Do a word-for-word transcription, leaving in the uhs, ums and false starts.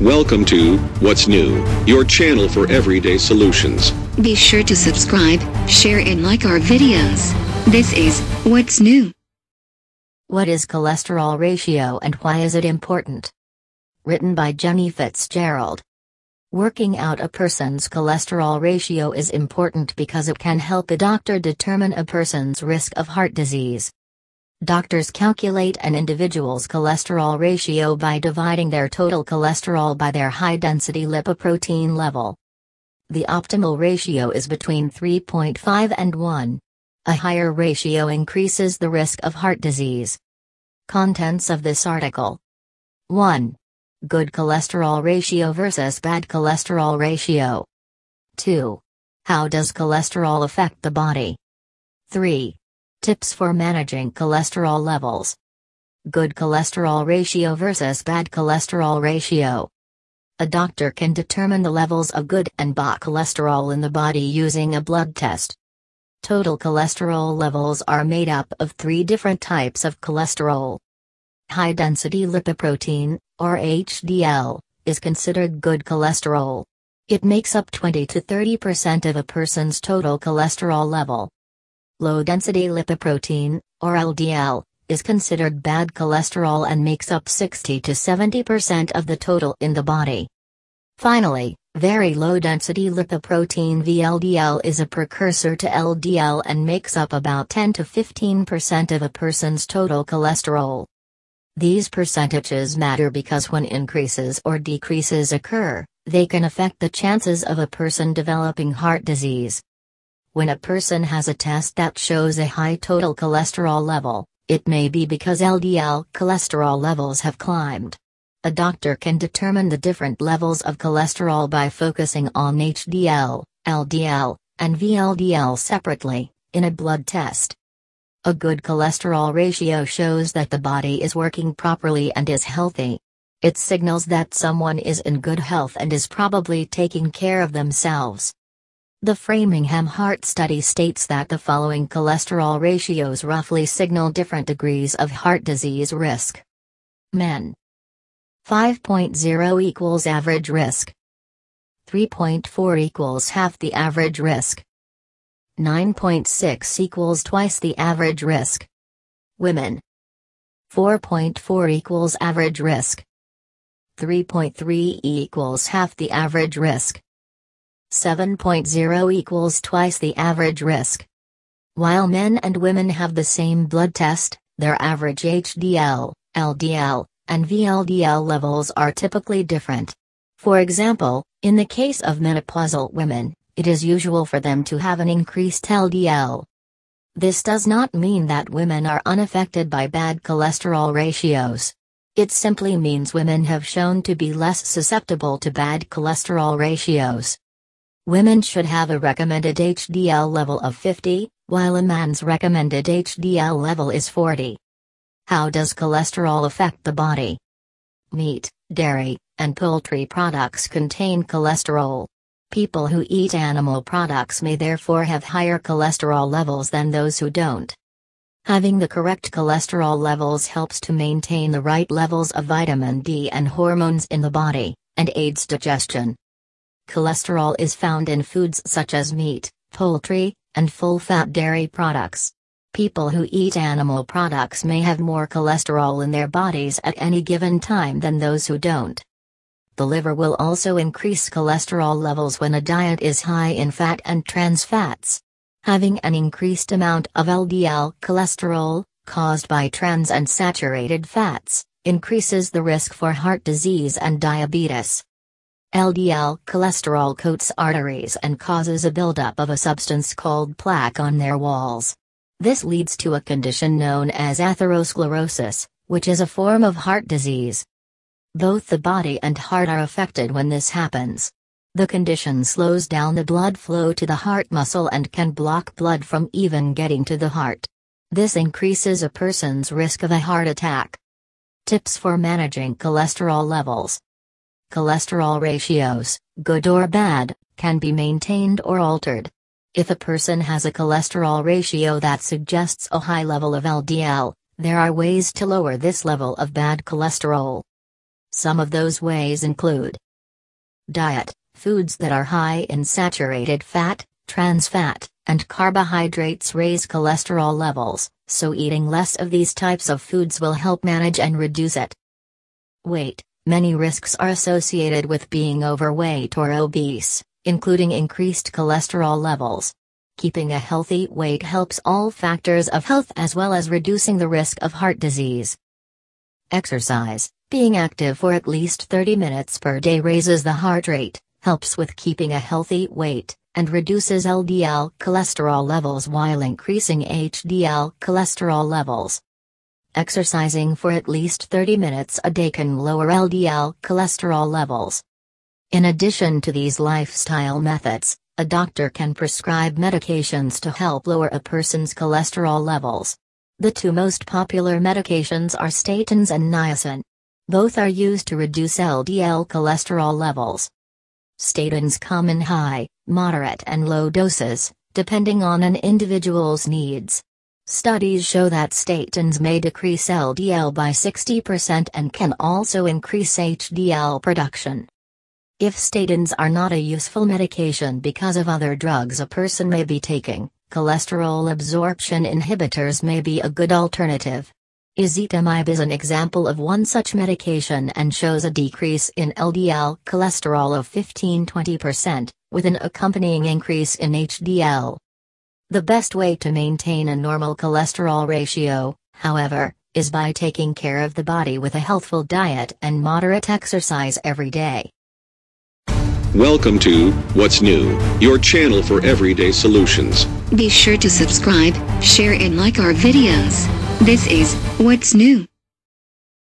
Welcome to What's New, your channel for everyday solutions. Be sure to subscribe, share and like our videos. This is What's New. What is cholesterol ratio and why is it important? Written by Jenny Fitzgerald. Working out a person's cholesterol ratio is important because it can help a doctor determine a person's risk of heart disease. Doctors calculate an individual's cholesterol ratio by dividing their total cholesterol by their high-density lipoprotein level. The optimal ratio is between three point five and one. A higher ratio increases the risk of heart disease. Contents of this article. one. Good cholesterol ratio versus bad cholesterol ratio. two. How does cholesterol affect the body? three. Tips for managing cholesterol levels. Good cholesterol ratio versus bad cholesterol ratio. A doctor can determine the levels of good and bad cholesterol in the body using a blood test. Total cholesterol levels are made up of three different types of cholesterol. High-density lipoprotein, or H D L, is considered good cholesterol. It makes up twenty to thirty percent of a person's total cholesterol level. Low-density lipoprotein, or L D L, is considered bad cholesterol and makes up sixty to seventy percent of the total in the body. Finally, very low-density lipoprotein V L D L is a precursor to L D L and makes up about ten to fifteen percent of a person's total cholesterol. These percentages matter because when increases or decreases occur, they can affect the chances of a person developing heart disease. When a person has a test that shows a high total cholesterol level, it may be because L D L cholesterol levels have climbed. A doctor can determine the different levels of cholesterol by focusing on H D L, L D L, and V L D L separately, in a blood test. A good cholesterol ratio shows that the body is working properly and is healthy. It signals that someone is in good health and is probably taking care of themselves. The Framingham Heart Study states that the following cholesterol ratios roughly signal different degrees of heart disease risk. Men. five point zero equals average risk. three point four equals half the average risk. nine point six equals twice the average risk. Women. four point four equals average risk. three point three equals half the average risk. seven point zero equals twice the average risk. While men and women have the same blood test, their average H D L, L D L, and V L D L levels are typically different. For example, in the case of menopausal women, it is usual for them to have an increased L D L. This does not mean that women are unaffected by bad cholesterol ratios. It simply means women have shown to be less susceptible to bad cholesterol ratios. Women should have a recommended H D L level of fifty, while a man's recommended H D L level is forty. How does cholesterol affect the body? Meat, dairy, and poultry products contain cholesterol. People who eat animal products may therefore have higher cholesterol levels than those who don't. Having the correct cholesterol levels helps to maintain the right levels of vitamin D and hormones in the body, and aids digestion. Cholesterol is found in foods such as meat, poultry, and full-fat dairy products. People who eat animal products may have more cholesterol in their bodies at any given time than those who don't. The liver will also increase cholesterol levels when a diet is high in fat and trans fats. Having an increased amount of L D L cholesterol, caused by trans and saturated fats, increases the risk for heart disease and diabetes. L D L cholesterol coats arteries and causes a buildup of a substance called plaque on their walls. This leads to a condition known as atherosclerosis, which is a form of heart disease. Both the body and heart are affected when this happens. The condition slows down the blood flow to the heart muscle and can block blood from even getting to the heart. This increases a person's risk of a heart attack. Tips for managing cholesterol levels. Cholesterol ratios, good or bad, can be maintained or altered. If a person has a cholesterol ratio that suggests a high level of L D L, there are ways to lower this level of bad cholesterol. Some of those ways include diet, foods that are high in saturated fat, trans fat, and carbohydrates raise cholesterol levels, so eating less of these types of foods will help manage and reduce it. Weight. Many risks are associated with being overweight or obese, including increased cholesterol levels. Keeping a healthy weight helps all factors of health as well as reducing the risk of heart disease. Exercise. Being active for at least thirty minutes per day raises the heart rate, helps with keeping a healthy weight, and reduces L D L cholesterol levels while increasing H D L cholesterol levels. Exercising for at least thirty minutes a day can lower L D L cholesterol levels. In addition to these lifestyle methods, a doctor can prescribe medications to help lower a person's cholesterol levels. The two most popular medications are statins and niacin. Both are used to reduce L D L cholesterol levels. Statins come in high, moderate and low doses, depending on an individual's needs. Studies show that statins may decrease L D L by sixty percent and can also increase H D L production. If statins are not a useful medication because of other drugs a person may be taking, cholesterol absorption inhibitors may be a good alternative. Ezetimibe is an example of one such medication and shows a decrease in L D L cholesterol of fifteen to twenty percent, with an accompanying increase in H D L. The best way to maintain a normal cholesterol ratio, however, is by taking care of the body with a healthful diet and moderate exercise every day. Welcome to What's New, your channel for everyday solutions. Be sure to subscribe, share and like our videos. This is What's New.